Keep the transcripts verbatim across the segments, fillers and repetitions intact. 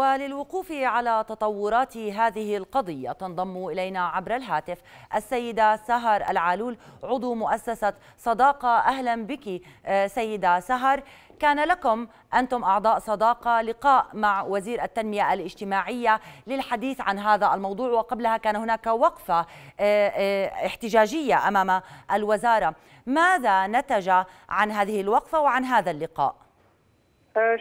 وللوقوف على تطورات هذه القضية تنضم إلينا عبر الهاتف السيدة سهر العلول عضو مؤسسة صداقة. أهلا بك سيدة سهر. كان لكم أنتم أعضاء صداقة لقاء مع وزير التنمية الاجتماعية للحديث عن هذا الموضوع، وقبلها كان هناك وقفة احتجاجية أمام الوزارة. ماذا نتج عن هذه الوقفة وعن هذا اللقاء؟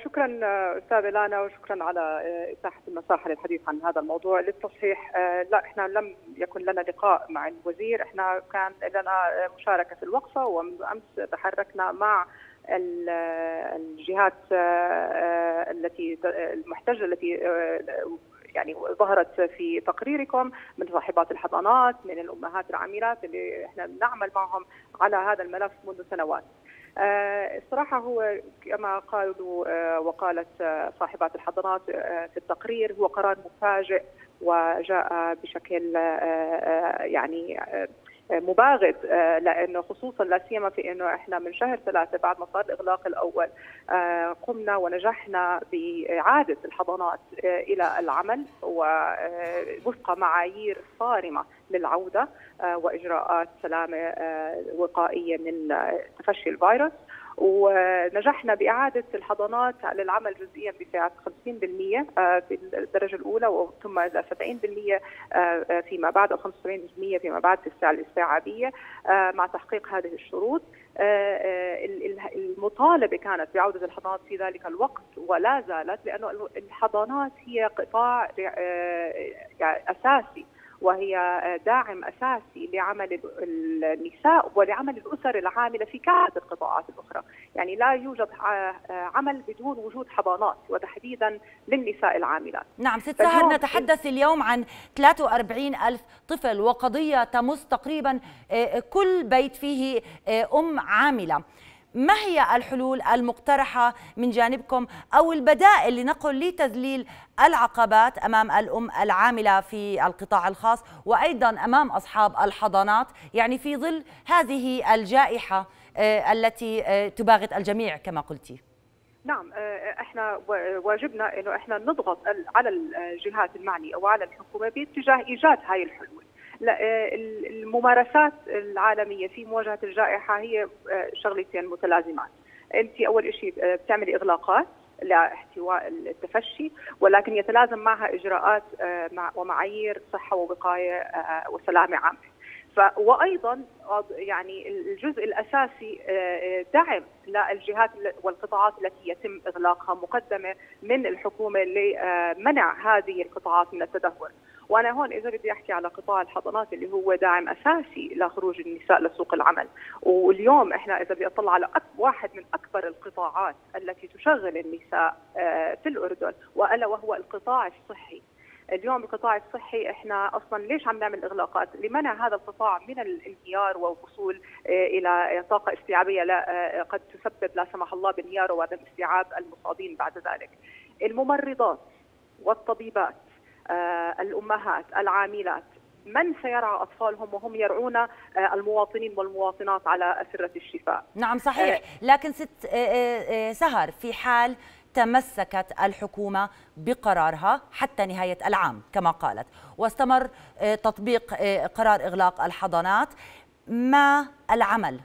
شكرا أستاذة لانا، وشكرا على إتاحة المساحة للحديث عن هذا الموضوع. للتصحيح، لا، إحنا لم يكن لنا لقاء مع الوزير، إحنا كان لنا مشاركة في الوقفة، وأمس تحركنا مع الجهات التي المحتجة التي يعني ظهرت في تقريركم، من صاحبات الحضانات، من الأمهات العاملات اللي إحنا بنعمل معهم على هذا الملف منذ سنوات. الصراحة هو كما قالوا وقالت صاحبات الحضانات في التقرير، هو قرار مفاجئ وجاء بشكل يعني مباغت، لانه خصوصا لا سيما في انه احنا من شهر ثلاثه بعد ما صار الاغلاق الاول قمنا ونجحنا باعاده الحضانات الى العمل ووفق معايير صارمه للعوده واجراءات سلامه وقائيه من تفشي الفيروس، ونجحنا باعاده الحضانات للعمل جزئيا بسعه خمسين بالمئة في الدرجه الاولى، ثم الى سبعين بالمئة فيما بعد، او خمسة وسبعين بالمئة فيما بعد في الساعه الاستيعابيه، مع تحقيق هذه الشروط. المطالبه كانت بعوده الحضانات في ذلك الوقت ولا زالت، لانه الحضانات هي قطاع اساسي وهي داعم أساسي لعمل النساء ولعمل الأسر العاملة في كافة القطاعات الأخرى. يعني لا يوجد عمل بدون وجود حضانات، وتحديدا للنساء العاملات. نعم ست سهر، نتحدث اليوم عن ثلاثة وأربعين ألف طفل، وقضية تمس تقريبا كل بيت فيه أم عاملة. ما هي الحلول المقترحة من جانبكم أو البدائل لنقل لتذليل العقبات أمام الأم العاملة في القطاع الخاص، وأيضا أمام أصحاب الحضانات، يعني في ظل هذه الجائحة التي تباغت الجميع كما قلتي؟ نعم، احنا واجبنا أنه احنا نضغط على الجهات المعنية أو على الحكومة باتجاه إيجاد هاي الحلول. الممارسات العالمية في مواجهة الجائحة هي شغلتين متلازمات. أنت أول شيء بتعملي إغلاقات لاحتواء التفشي، ولكن يتلازم معها إجراءات ومعايير صحة ووقاية وسلامة عامة. وأيضا يعني الجزء الأساسي دعم للجهات والقطاعات التي يتم إغلاقها، مقدمة من الحكومة لمنع هذه القطاعات من التدهور. وأنا هون إذا بدي أحكي على قطاع الحضانات اللي هو داعم أساسي لخروج النساء لسوق العمل، واليوم إحنا إذا بدي أطلع على واحد من أكبر القطاعات التي تشغل النساء في الأردن، وألا وهو القطاع الصحي. اليوم القطاع الصحي احنا اصلا ليش عم نعمل اغلاقات؟ لمنع هذا القطاع من الانهيار والوصول الى طاقه استيعابيه لا قد تسبب لا سمح الله بانهيار وعدم استيعاب المصابين بعد ذلك. الممرضات والطبيبات، الامهات العاملات، من سيرعى أطفالهم وهم يرعون المواطنين والمواطنات على أسرة الشفاء؟ نعم صحيح، لكن ست سهر، في حال تمسكت الحكومة بقرارها حتى نهاية العام كما قالت، واستمر تطبيق قرار إغلاق الحضانات، ما العمل؟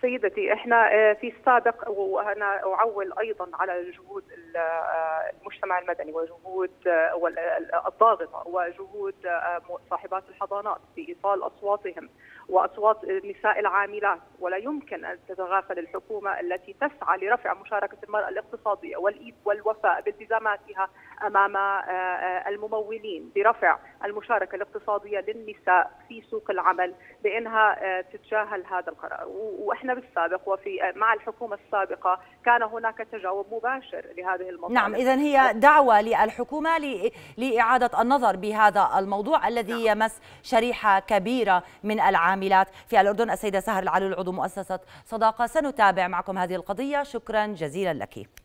سيدتي، احنا في السابق، وانا اعول ايضا على جهود المجتمع المدني وجهود الضاغطه وجهود صاحبات الحضانات في ايصال اصواتهم واصوات النساء العاملات، ولا يمكن ان تتغافل الحكومه التي تسعى لرفع مشاركه المراه الاقتصاديه والوفاء بالتزاماتها امام الممولين برفع المشاركه الاقتصاديه للنساء في سوق العمل، بانها تتجاهل هذا القرار. واحنا بالسابق وفي مع الحكومة السابقة كان هناك تجاوب مباشر لهذه المطالب. نعم، إذن هي دعوة للحكومة لإعادة النظر بهذا الموضوع الذي نعم. يمس شريحة كبيرة من العاملات في الأردن. السيدة سهر العلول عضو مؤسسة صداقة، سنتابع معكم هذه القضية. شكرا جزيلا لك.